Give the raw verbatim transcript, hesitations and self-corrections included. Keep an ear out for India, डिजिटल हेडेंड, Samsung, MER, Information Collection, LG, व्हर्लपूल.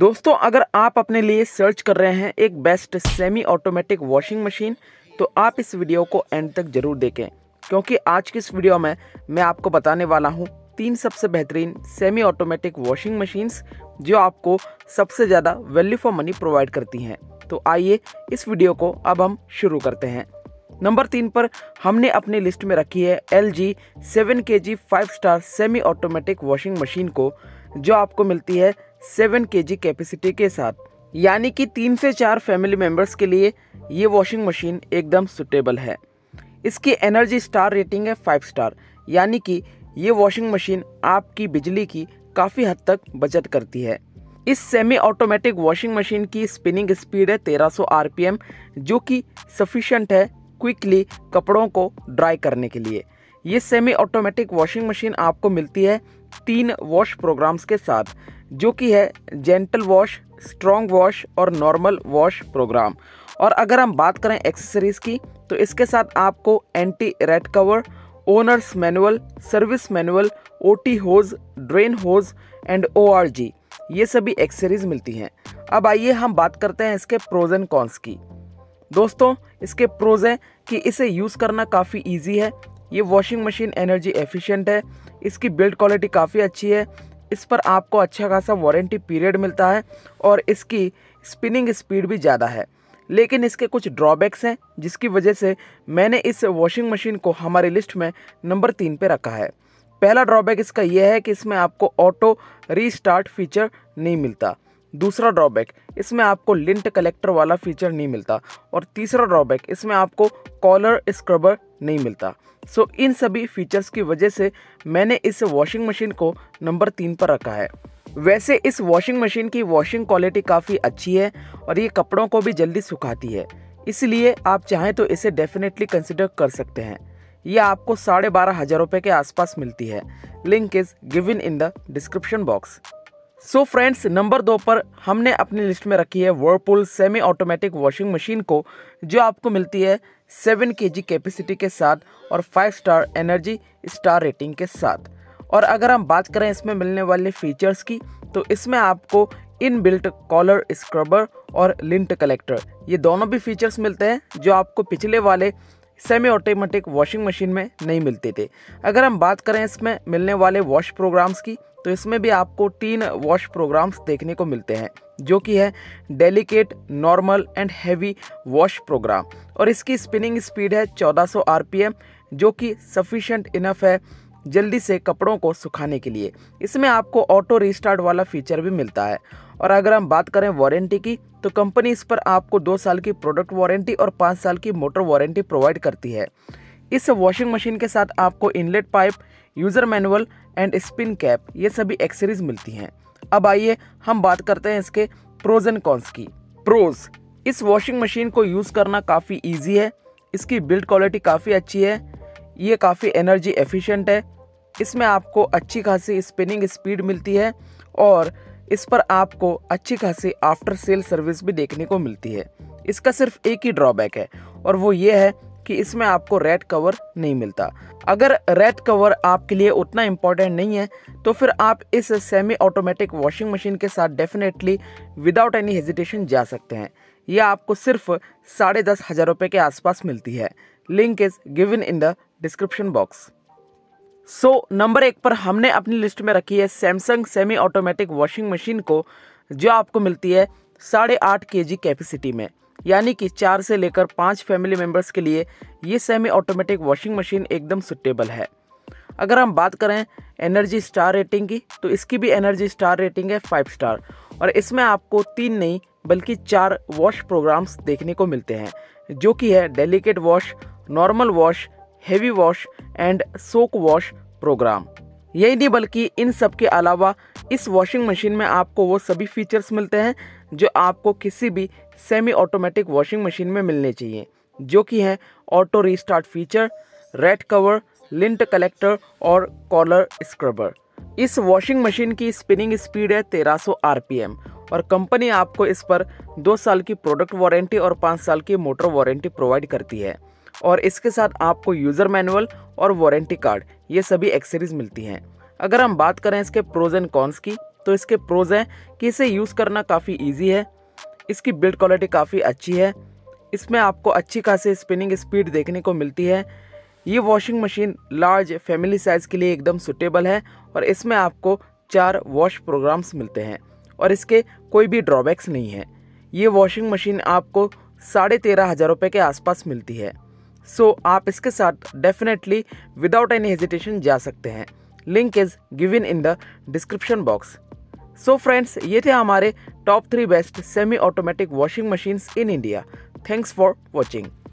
दोस्तों अगर आप अपने लिए सर्च कर रहे हैं एक best semi automatic washing machine तो आप इस वीडियो को एंड तक ज़रूर देखें, क्योंकि आज की इस वीडियो में मैं आपको बताने वाला हूं तीन सबसे बेहतरीन सेमी ऑटोमेटिक वॉशिंग मशीन्स जो आपको सबसे ज़्यादा वैल्यू फॉर मनी प्रोवाइड करती हैं। तो आइए इस वीडियो को अब हम शुरू करते हैं। नंबर तीन पर हमने अपनी लिस्ट में रखी है L G seven K G five star semi automatic washing machine को, जो आपको मिलती है सेवन के जी कैपेसिटी के साथ, यानी कि तीन से चार फैमिली मेम्बर्स के लिए ये वॉशिंग मशीन एकदम सुटेबल है। इसकी एनर्जी स्टार रेटिंग है फाइव स्टार, यानी कि ये वॉशिंग मशीन आपकी बिजली की काफ़ी हद तक बचत करती है। इस सेमी ऑटोमेटिक वॉशिंग मशीन की स्पिनिंग स्पीड है तेरह सौ आरपीएम, जो कि सफिशेंट है क्विकली कपड़ों को ड्राई करने के लिए। ये सेमी ऑटोमेटिक वॉशिंग मशीन आपको मिलती है तीन वॉश प्रोग्राम्स के साथ, जो कि है जेंटल वॉश, स्ट्रॉन्ग वॉश और नॉर्मल वॉश प्रोग्राम। और अगर हम बात करें एक्सेसरीज़ की तो इसके साथ आपको anti rat cover, owners manual, service manual, OT hose, drain hose and ओआरजी, ये सभी एक्सेसरीज़ मिलती हैं। अब आइए हम बात करते हैं इसके प्रोज एंड कॉन्स की। दोस्तों इसके प्रोज हैं कि इसे यूज़ करना काफ़ी ईजी है, ये वॉशिंग मशीन एनर्जी एफिशिएंट है, इसकी बिल्ड क्वालिटी काफ़ी अच्छी है, इस पर आपको अच्छा खासा वारंटी पीरियड मिलता है और इसकी स्पिनिंग स्पीड भी ज़्यादा है। लेकिन इसके कुछ ड्रॉबैक्स हैं, जिसकी वजह से मैंने इस वॉशिंग मशीन को हमारी लिस्ट में नंबर तीन पे रखा है। पहला ड्रॉबैक इसका यह है कि इसमें आपको ऑटो रीस्टार्ट फीचर नहीं मिलता। दूसरा ड्रॉबैक, इसमें आपको लिंट कलेक्टर वाला फीचर नहीं मिलता। और तीसरा ड्रॉबैक, इसमें आपको कॉलर स्क्रबर नहीं मिलता। सो इन सभी फीचर्स की वजह से मैंने इस वॉशिंग मशीन को नंबर तीन पर रखा है। वैसे इस वॉशिंग मशीन की वॉशिंग क्वालिटी काफ़ी अच्छी है और ये कपड़ों को भी जल्दी सुखाती है, इसलिए आप चाहें तो इसे डेफिनेटली कंसिडर कर सकते हैं। ये आपको साढ़े बारह हज़ार रुपये के आसपास मिलती है। Link is given in the description box. So friends number दो पर हमने अपनी लिस्ट में रखी है व्हर्लपूल semi automatic washing machine को, जो आपको मिलती है सेवन के जी कैपेसिटी के साथ और five star energy star rating के साथ। और अगर हम बात करें इसमें मिलने वाले फीचर्स की तो इसमें आपको इनबिल्ट कॉलर स्क्रबर और लिंट कलेक्टर, ये दोनों भी फीचर्स मिलते हैं, जो आपको पिछले वाले सेमी ऑटोमेटिक वॉशिंग मशीन में नहीं मिलते थे। अगर हम बात करें इसमें मिलने वाले वॉश प्रोग्राम्स की तो इसमें भी आपको तीन वॉश प्रोग्राम्स देखने को मिलते हैं, जो कि है delicate, normal and heavy wash program. और इसकी स्पिनिंग स्पीड है चौदह सौ आरपीएम, जो कि सफिशेंट इनफ है जल्दी से कपड़ों को सुखाने के लिए। इसमें आपको ऑटो रीस्टार्ट वाला फीचर भी मिलता है। और अगर हम बात करें वारंटी की तो कंपनी इस पर आपको दो साल की प्रोडक्ट वारंटी और पाँच साल की मोटर वारंटी प्रोवाइड करती है। इस वॉशिंग मशीन के साथ आपको inlet pipe, user manual and spin cap, ये सभी एक्सेसरीज मिलती हैं। अब आइए हम बात करते हैं इसके प्रोज एंड कॉन्स की। प्रोज, इस वॉशिंग मशीन को यूज़ करना काफ़ी ईजी है, इसकी बिल्ड क्वालिटी काफ़ी अच्छी है, ये काफ़ी एनर्जी एफिशिएंट है, इसमें आपको अच्छी खासी स्पिनिंग स्पीड मिलती है और इस पर आपको अच्छी खासी आफ्टर सेल सर्विस भी देखने को मिलती है। इसका सिर्फ एक ही ड्रॉबैक है और वो ये है कि इसमें आपको रेड कवर नहीं मिलता। अगर रेड कवर आपके लिए उतना इम्पोर्टेंट नहीं है तो फिर आप इस सेमी ऑटोमेटिक वॉशिंग मशीन के साथ डेफिनेटली विदाउट एनी हेजिटेशन जा सकते हैं। यह आपको सिर्फ साढ़े दस हज़ार रुपये के आसपास मिलती है। Link is given in the description box. So number एक पर हमने अपनी लिस्ट में रखी है Samsung semi automatic washing machine को, जो आपको मिलती है साढ़े आठ के जी कैपेसिटी में, यानी कि चार से लेकर पाँच फैमिली मेम्बर्स के लिए ये सेमी ऑटोमेटिक वॉशिंग मशीन एकदम सुटेबल है। अगर हम बात करें एनर्जी स्टार रेटिंग की तो इसकी भी एनर्जी स्टार रेटिंग है फाइव स्टार और इसमें आपको तीन नहीं बल्कि चार वॉश प्रोग्राम्स देखने को मिलते हैं, जो कि है delicate wash, normal wash, heavy wash and soak wash program. यही नहीं बल्कि इन सब के अलावा इस वॉशिंग मशीन में आपको वो सभी फीचर्स मिलते हैं जो आपको किसी भी सेमी ऑटोमेटिक वॉशिंग मशीन में मिलने चाहिए, जो कि हैं auto restart feature, rat cover, lint collector और कॉलर स्क्रबर। इस वॉशिंग मशीन की स्पिनिंग स्पीड है तेरह सौ आरपीएम और कंपनी आपको इस पर दो साल की प्रोडक्ट वारंटी और पाँच साल की मोटर वारंटी प्रोवाइड करती है। और इसके साथ आपको यूज़र मैनुअल और वारंटी कार्ड, ये सभी एक्सेसरीज मिलती हैं। अगर हम बात करें इसके प्रोज एंड कॉन्स की तो इसके प्रोज हैं कि इसे यूज़ करना काफ़ी ईजी है, इसकी बिल्ड क्वालिटी काफ़ी अच्छी है, इसमें आपको अच्छी खासी स्पिनिंग स्पीड देखने को मिलती है। ये washing machine large family size के लिए एकदम सूटेबल है और इसमें आपको चार वॉश प्रोग्राम्स मिलते हैं और इसके कोई भी ड्रॉबैक्स नहीं है। ये वॉशिंग मशीन आपको साढ़े तेरह हज़ार रुपये के आसपास मिलती है। सो so, आप इसके साथ डेफिनेटली विदाउट एनी हेजिटेशन जा सकते हैं। Link is given in the description box. So friends, ये थे हमारे top three best semi automatic washing machines in India. Thanks for watching.